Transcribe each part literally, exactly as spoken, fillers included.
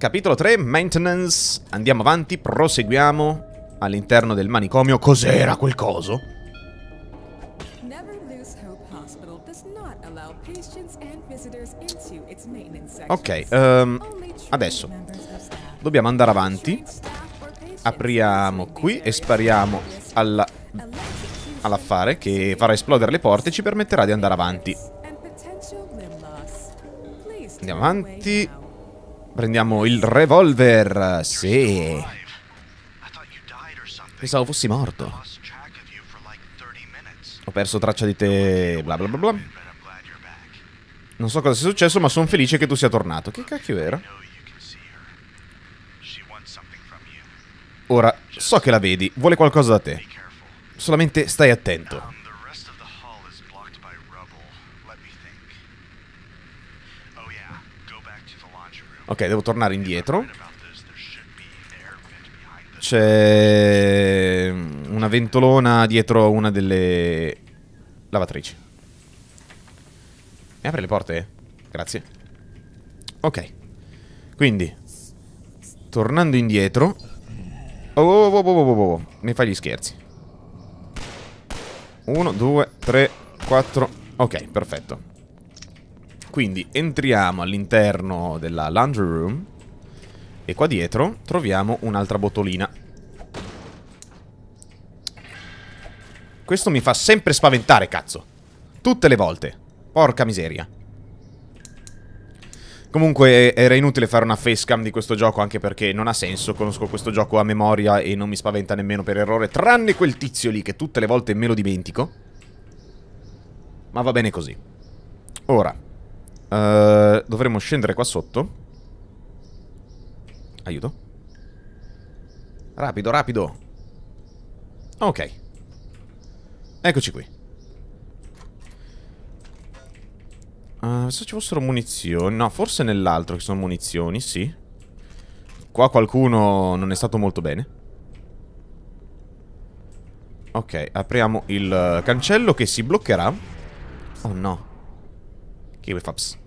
Capitolo tre, Maintenance. Andiamo avanti, proseguiamo all'interno del manicomio. Cos'era quel coso? Ok, um, adesso dobbiamo andare avanti. Apriamo qui e spariamo alla... all'affare che farà esplodere le porte e ci permetterà di andare avanti. Andiamo avanti. Prendiamo il revolver. Sì. Pensavo fossi morto. Ho perso traccia di te. Bla bla bla bla. Non so cosa sia successo, ma sono felice che tu sia tornato. Che cacchio era? Ora, so che la vedi. Vuole qualcosa da te. Solamente stai attento. Ok, devo tornare indietro. C'è una ventolona dietro una delle lavatrici. Mi apri le porte? Grazie. Ok. Quindi, tornando indietro. Oh, oh, oh, oh, oh, oh, oh. Mi fai gli scherzi. uno, due, tre, quattro. Ok, perfetto. Quindi entriamo all'interno della laundry room e qua dietro troviamo un'altra botolina. Questo mi fa sempre spaventare, cazzo. Tutte le volte. Porca miseria. Comunque era inutile fare una facecam di questo gioco, anche perché non ha senso. Conosco questo gioco a memoria e non mi spaventa nemmeno per errore, tranne quel tizio lì che tutte le volte me lo dimentico. Ma va bene così. Ora Uh, dovremmo scendere qua sotto. Aiuto. Rapido, rapido. Ok. Eccoci qui. uh, Se ci fossero munizioni. No, forse nell'altro che sono munizioni, sì. Qua qualcuno non è stato molto bene. Ok, apriamo il cancello che si bloccherà. Oh no. Che faps.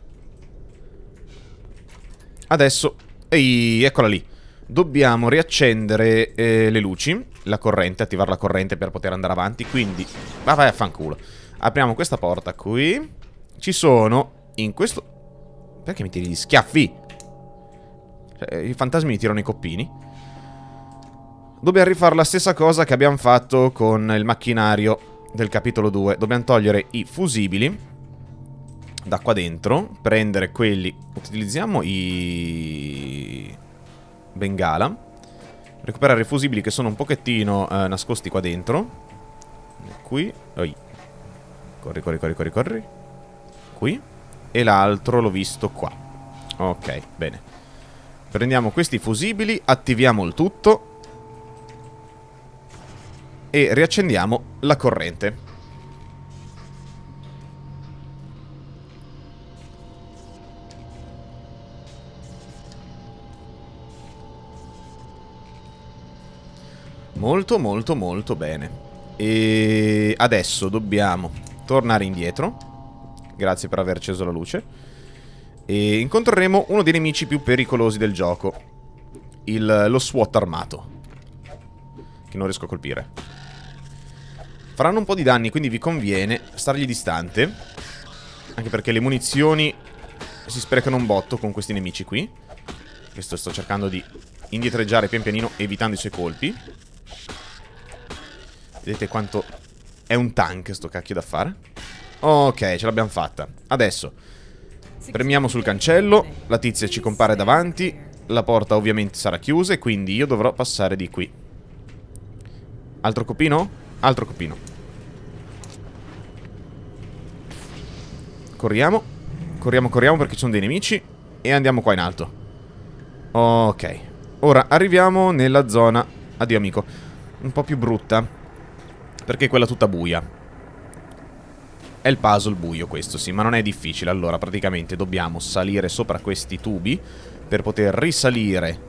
Adesso, ehi, eccola lì. Dobbiamo riaccendere eh, le luci, la corrente, attivare la corrente per poter andare avanti. Quindi, va vai a fanculo. Apriamo questa porta qui. Ci sono, in questo... Perché mi tiri gli schiaffi? Cioè, i fantasmi mi tirano i coppini. Dobbiamo rifare la stessa cosa che abbiamo fatto con il macchinario del capitolo due. Dobbiamo togliere i fusibili da qua dentro, prendere quelli. Utilizziamo i bengala. Recuperare i fusibili che sono un pochettino eh, nascosti qua dentro. Qui. Oi. Corri, corri, corri, corri, corri. Qui. E l'altro l'ho visto qua. Ok, bene. Prendiamo questi fusibili, attiviamo il tutto e riaccendiamo la corrente. Molto, molto, molto bene. E adesso dobbiamo tornare indietro. Grazie per aver acceso la luce. E incontreremo uno dei nemici più pericolosi del gioco. Il, lo SWAT armato. Che non riesco a colpire. Faranno un po' di danni, quindi vi conviene stargli distante. Anche perché le munizioni si sprecano un botto con questi nemici qui. Questo sto cercando di indietreggiare pian pianino, evitando i suoi colpi. Vedete quanto è un tank sto cacchio da fare. Ok, ce l'abbiamo fatta. Adesso premiamo sul cancello. La tizia ci compare davanti. La porta ovviamente sarà chiusa e quindi io dovrò passare di qui. Altro copino? Altro copino. Corriamo. Corriamo, corriamo perché ci sono dei nemici. E andiamo qua in alto. Ok. Ora arriviamo nella zona, addio amico, un po' più brutta, perché è quella tutta buia. È il puzzle buio questo, sì, ma non è difficile. Allora, praticamente dobbiamo salire sopra questi tubi per poter risalire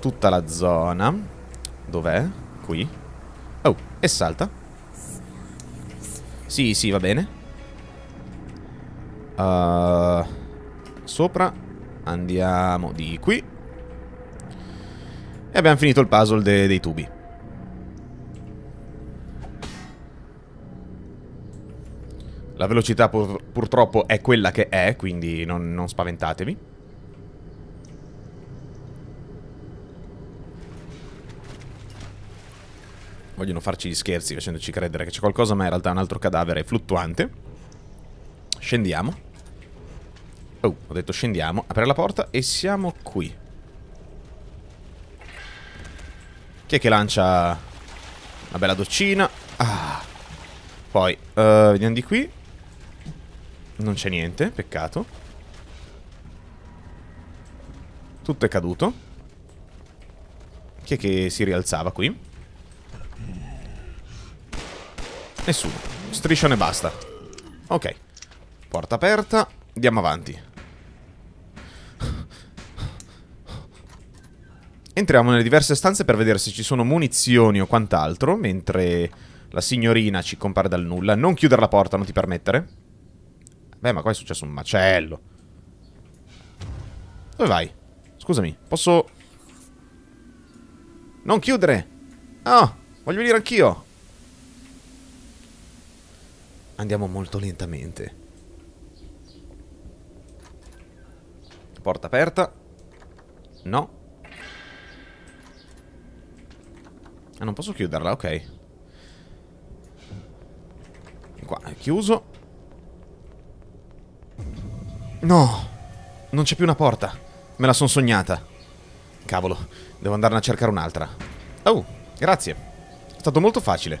tutta la zona. Dov'è? Qui. Oh, e salta. Sì, sì, va bene. uh, Sopra. Andiamo di qui. E abbiamo finito il puzzle de dei tubi. La velocità pur purtroppo è quella che è, quindi non, non spaventatevi. Vogliono farci gli scherzi facendoci credere che c'è qualcosa, ma in realtà è un altro cadavere fluttuante. Scendiamo. Oh, ho detto scendiamo. Aprire la porta e siamo qui. Chi è che lancia una bella doccina? Ah. Poi, uh, vediamo di qui. Non c'è niente, peccato. Tutto è caduto. Chi è che si rialzava qui? Nessuno. Striscione basta. Ok. Porta aperta. Andiamo avanti. Entriamo nelle diverse stanze per vedere se ci sono munizioni o quant'altro, mentre la signorina ci compare dal nulla. Non chiudere la porta, non ti permettere. Beh, ma qua è successo un macello. Dove vai? Scusami, posso... Non chiudere! Ah, voglio venire anch'io! Andiamo molto lentamente. Porta aperta. No. Ah, non posso chiuderla, ok. Qua è chiuso. No. Non c'è più una porta. Me la sono sognata. Cavolo, devo andarne a cercare un'altra. Oh, grazie. È stato molto facile.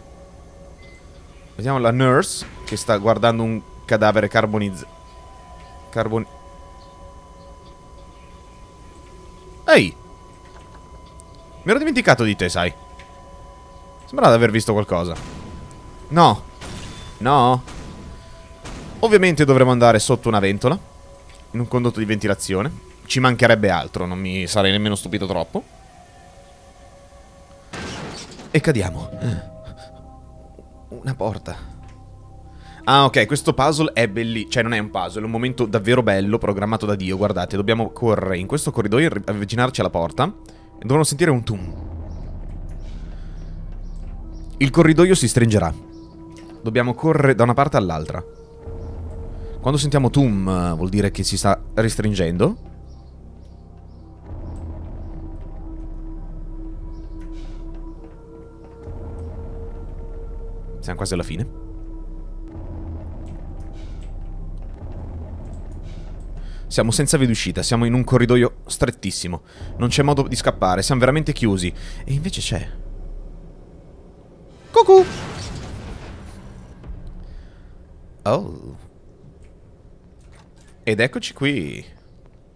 Vediamo la nurse che sta guardando un cadavere carbonizzato. Carbon... Ehi! Mi ero dimenticato di te, sai. Sembrava di aver visto qualcosa. No. No. Ovviamente dovremo andare sotto una ventola, in un condotto di ventilazione. Ci mancherebbe altro, non mi sarei nemmeno stupito troppo. E cadiamo. Una porta. Ah, ok, questo puzzle è bellissimo. Cioè, non è un puzzle, è un momento davvero bello, programmato da Dio. Guardate, dobbiamo correre in questo corridoio, avvicinarci alla porta. E dovremo sentire un tum. Il corridoio si stringerà. Dobbiamo correre da una parte all'altra. Quando sentiamo tum, vuol dire che si sta restringendo. Siamo quasi alla fine. Siamo senza via d'uscita, siamo in un corridoio strettissimo. Non c'è modo di scappare, siamo veramente chiusi. E invece c'è... Cucù! Oh. Ed eccoci qui.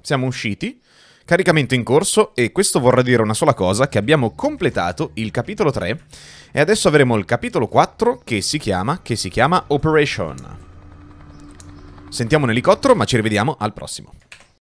Siamo usciti. Caricamento in corso, e questo vorrà dire una sola cosa, che abbiamo completato il capitolo tre e adesso avremo il capitolo quattro che si chiama, che si chiama Operation. Sentiamo un elicottero, ma ci rivediamo al prossimo.